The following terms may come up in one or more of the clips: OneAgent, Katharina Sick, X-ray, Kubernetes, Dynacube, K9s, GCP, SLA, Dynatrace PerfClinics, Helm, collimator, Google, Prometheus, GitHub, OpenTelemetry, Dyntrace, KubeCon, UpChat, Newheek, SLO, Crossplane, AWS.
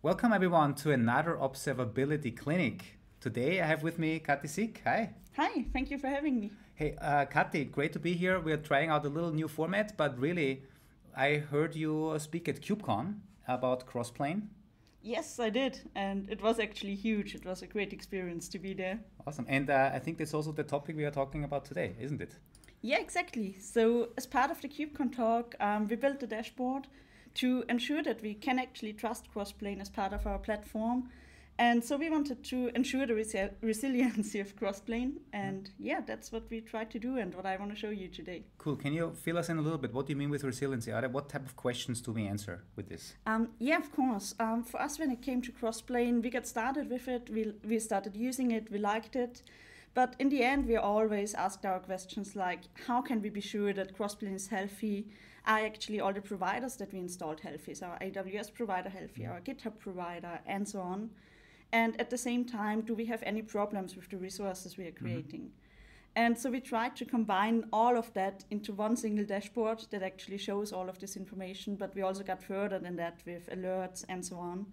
Welcome everyone to another observability clinic. Today I have with me Katharina Sick. Hi. Hi, thank you for having me. Hey, Kathi, great to be here. We are trying out a little new format, but really, I heard you speak at KubeCon about Crossplane. Yes, I did, and it was actually huge. It was a great experience to be there. Awesome, and I think that's also the topic we are talking about today, isn't it? Yeah, exactly. So as part of the KubeCon talk, we built a dashboard to ensure that we can actually trust Crossplane as part of our platform. And so we wanted to ensure the resiliency of Crossplane. And yeah, that's what we tried to do and what I want to show you today. Cool. Can you fill us in a little bit? What do you mean with resiliency? What type of questions do we answer with this? Yeah, of course. For us, when it came to Crossplane, we got started with it. We started using it. We liked it. But in the end, we always asked our questions like, how can we be sure that Crossplane is healthy? Are actually all the providers that we installed healthy? Is our AWS provider healthy? Our GitHub provider? And so on. And at the same time, do we have any problems with the resources we are creating? And so we tried to combine all of that into one single dashboard that actually shows all of this information, but we also got further than that with alerts and so on.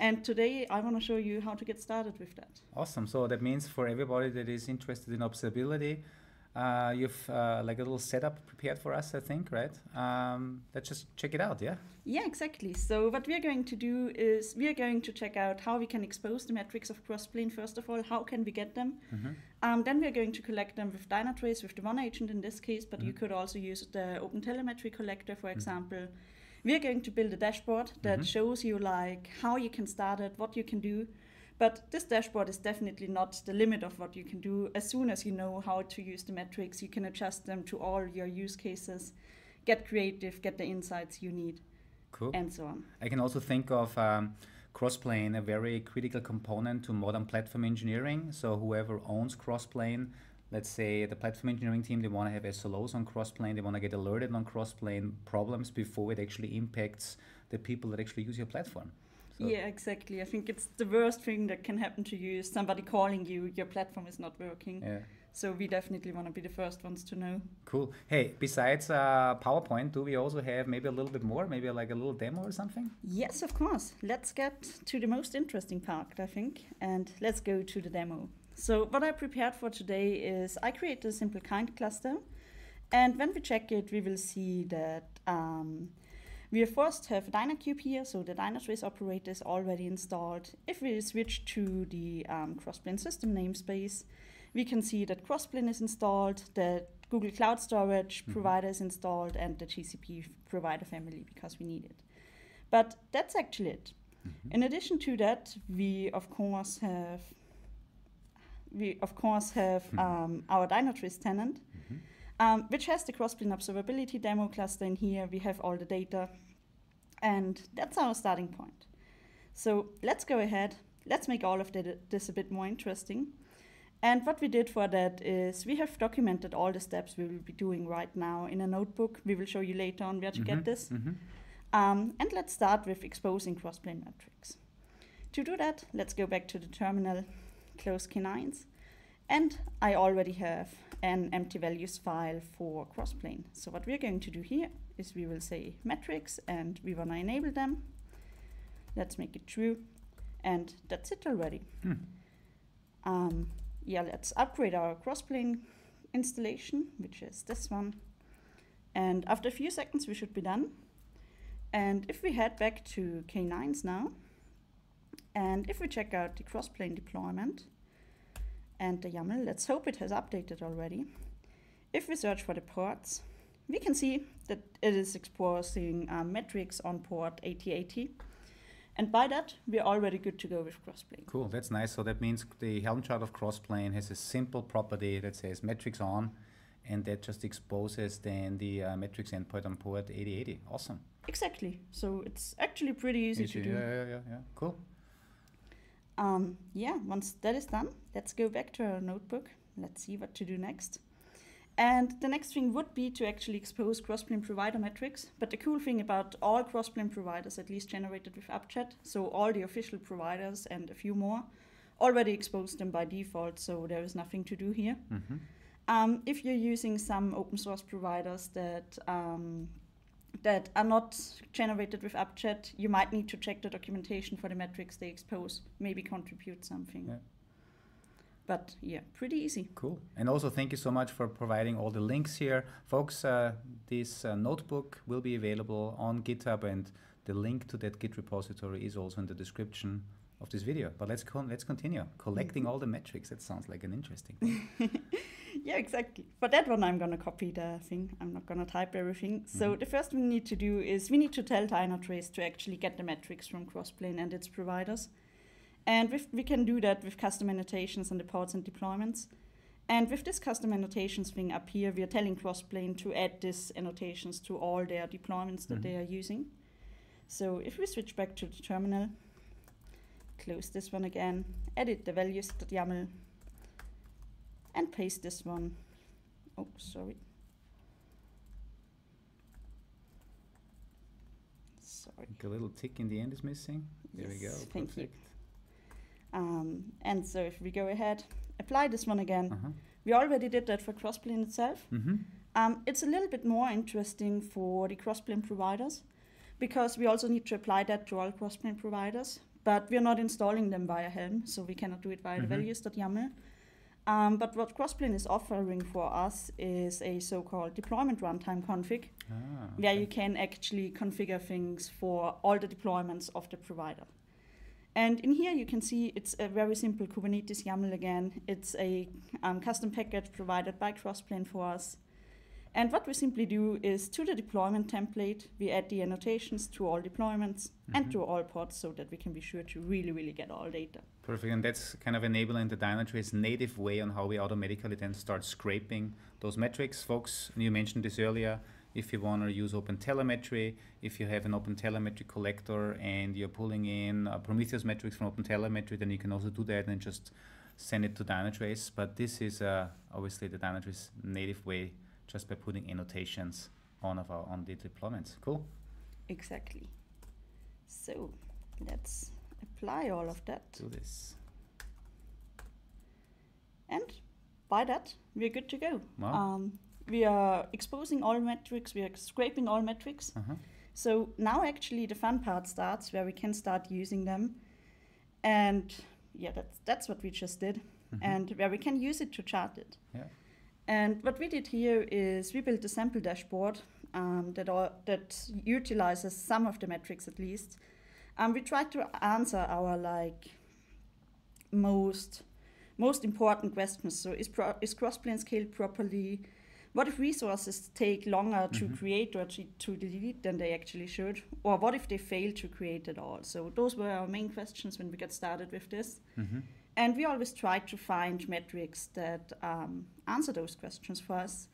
And today I want to show you how to get started with that. Awesome. So that means for everybody that is interested in observability, you've like a little setup prepared for us, I think, right? Let's just check it out, yeah? Yeah, exactly. So what we're going to do is we're going to check out how we can expose the metrics of Crossplane, first of all. How can we get them? Then we're going to collect them with Dynatrace, with the OneAgent in this case, but you could also use the OpenTelemetry collector, for example. We're going to build a dashboard that shows you like how you can start it, what you can do. But this dashboard is definitely not the limit of what you can do. As soon as you know how to use the metrics, you can adjust them to all your use cases, get creative, get the insights you need, cool. And so on. I can also think of Crossplane, a very critical component to modern platform engineering. So whoever owns Crossplane, let's say the platform engineering team, they want to have SLOs on Crossplane, they want to get alerted on Crossplane problems before it actually impacts the people that actually use your platform. So. Yeah, exactly. I think it's the worst thing that can happen to you is somebody calling you, your platform is not working. Yeah. So we definitely want to be the first ones to know. Cool. Hey, besides PowerPoint, do we also have maybe a little bit more, maybe like a little demo or something? Yes, of course. Let's get to the most interesting part, I think, and let's go to the demo. So what I prepared for today is I created a simple kind cluster, and when we check it, we will see that we first have Dynacube here, so the Dynatrace operator is already installed. If we switch to the Crossplane system namespace, we can see that Crossplane is installed, the Google Cloud Storage provider is installed, and the GCP provider family because we need it. But that's actually it. In addition to that, we of course have our Dynatrace tenant. Which has the Crossplane observability demo cluster in here. We have all the data, and that's our starting point. So let's go ahead. Let's make all of this a bit more interesting. And what we did for that is we have documented all the steps we will be doing right now in a notebook. We will show you later on where to get this. And let's start with exposing Crossplane metrics. To do that, let's go back to the terminal, close K9s. And I already have an empty values file for Crossplane. So what we're going to do here is we will say metrics, and we want to enable them. Let's make it true. And that's it already. Yeah, let's upgrade our Crossplane installation, which is this one. And after a few seconds, we should be done. And if we head back to K9s now, and if we check out the Crossplane deployment, and the YAML, let's hope it has updated already. If we search for the ports, we can see that it is exposing metrics on port 8080. And by that, we're already good to go with Crossplane. Cool, that's nice. So that means the Helm chart of Crossplane has a simple property that says metrics on, and that just exposes then the metrics endpoint on port 8080. Awesome. Exactly. So it's actually pretty easy to do. Yeah. Cool. Yeah, once that is done, let's go back to our notebook. Let's see what to do next. And the next thing would be to actually expose Crossplane provider metrics. But the cool thing about all Crossplane providers, at least generated with UpChat, so all the official providers and a few more, already exposed them by default, so there is nothing to do here. If you're using some open source providers that that are not generated with UpChat, you might need to check the documentation for the metrics they expose, maybe contribute something. Yeah. But yeah, pretty easy. Cool. And also thank you so much for providing all the links here. Folks, this notebook will be available on GitHub, and the link to that Git repository is also in the description of this video. But let's continue. Collecting all the metrics, that sounds like an interesting thing. Yeah, exactly. For that one, I'm going to copy the thing. I'm not going to type everything. Mm-hmm. So the first thing we need to do is we need to tell Dynatrace to actually get the metrics from Crossplane and its providers. And we can do that with custom annotations on the pods and deployments. And with this custom annotations thing up here, we are telling Crossplane to add these annotations to all their deployments that they are using. So if we switch back to the terminal, close this one again, edit the values.yaml, and paste this one. Oh, sorry. Sorry. A little tick in the end is missing. There we go. Thank Perfect. You. And so if we go ahead, apply this one again. We already did that for Crossplane itself. It's a little bit more interesting for the Crossplane providers, because we also need to apply that to all Crossplane providers, but we're not installing them via Helm, so we cannot do it via the values.yaml. But what Crossplane is offering for us is a so-called deployment runtime config, where you can actually configure things for all the deployments of the provider. And in here, you can see it's a very simple Kubernetes YAML again. It's a custom package provided by Crossplane for us. And what we simply do is, to the deployment template, we add the annotations to all deployments and to all pods, so that we can be sure to really, really get all data. Perfect. And that's kind of enabling the Dynatrace native way on how we automatically then start scraping those metrics. Folks, you mentioned this earlier. If you want to use OpenTelemetry, if you have an OpenTelemetry collector and you're pulling in Prometheus metrics from OpenTelemetry, then you can also do that and just send it to Dynatrace. But this is obviously the Dynatrace native way, just by putting annotations on the deployments. Cool. Exactly. So let's apply all of that. Do this. And by that, we're good to go. Wow. We are exposing all metrics, we are scraping all metrics. So now actually the fun part starts, where we can start using them. And yeah, that's what we just did. And where we can use it to chart it. Yeah. And what we did here is we built a sample dashboard that utilizes some of the metrics at least. We tried to answer our most important questions. So is Crossplane scaled properly? What if resources take longer to create or to delete than they actually should? Or what if they fail to create at all? So those were our main questions when we got started with this. And we always tried to find metrics that answer those questions for us.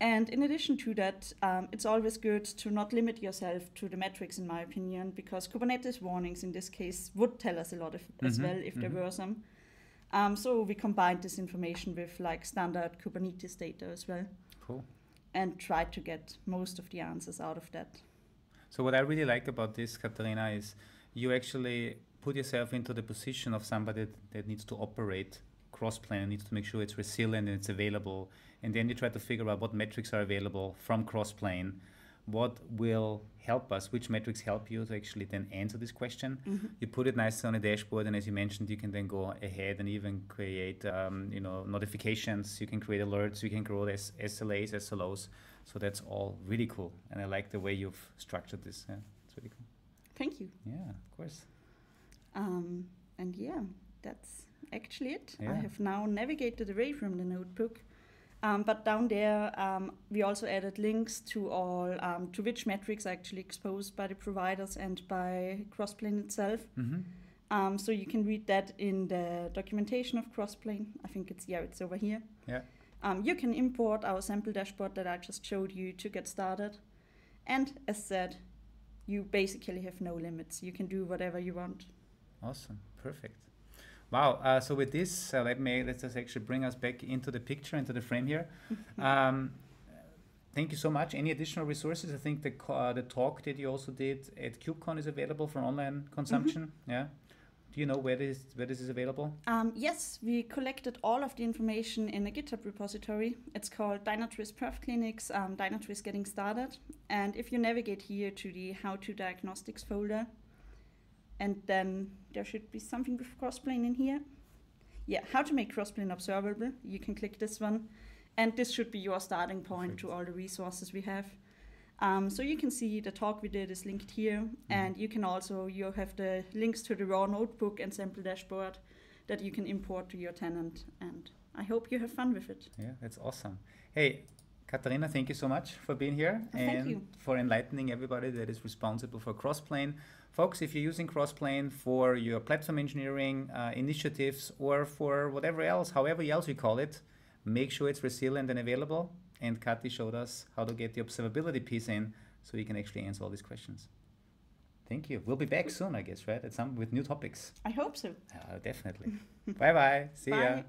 And in addition to that, it's always good to not limit yourself to the metrics, in my opinion, because Kubernetes warnings in this case would tell us a lot as well, if there were some. So we combined this information with standard Kubernetes data as well. Cool. And try to get most of the answers out of that. So what I really like about this, Katharina, is you actually put yourself into the position of somebody that needs to operate Crossplane and needs to make sure it's resilient and it's available. And then you try to figure out what metrics are available from Crossplane, what will help us, which metrics help you to actually then answer this question. You put it nicely on a dashboard, and as you mentioned, you can then go ahead and even create notifications, you can create alerts, you can grow this SLAs, SLOs. So that's all really cool. And I like the way you've structured this. Yeah, it's really cool. Thank you. Yeah, of course. And yeah, that's actually it. Yeah. I have now navigated away from the notebook. But down there, we also added links to all to which metrics are actually exposed by the providers and by Crossplane itself. So you can read that in the documentation of Crossplane. I think it's over here. Yeah. You can import our sample dashboard that I just showed you to get started. And as said, you basically have no limits. You can do whatever you want. Awesome. Perfect. Wow, so with this, let's just actually bring us back into the picture, into the frame here. Thank you so much. Any additional resources? I think the talk that you also did at KubeCon is available for online consumption. Yeah. Do you know where this is available? Yes, we collected all of the information in a GitHub repository. It's called Dynatrace PerfClinics, Dynatrace Getting Started. And if you navigate here to the How to Diagnostics folder, and then there should be something with Crossplane in here. Yeah, how to make Crossplane observable. You can click this one. And this should be your starting point to all the resources we have. So you can see the talk we did is linked here, and you can also, you have the links to the raw notebook and sample dashboard that you can import to your tenant, and I hope you have fun with it. Yeah, that's awesome. Hey, Katharina, thank you so much for being here and for enlightening everybody that is responsible for Crossplane. Folks, if you're using Crossplane for your platform engineering initiatives or for whatever else, however else you call it, make sure it's resilient and available. And Kathy showed us how to get the observability piece in so we can actually answer all these questions. Thank you. We'll be back soon, I guess, right? With new topics. I hope so. Definitely. Bye-bye. See ya.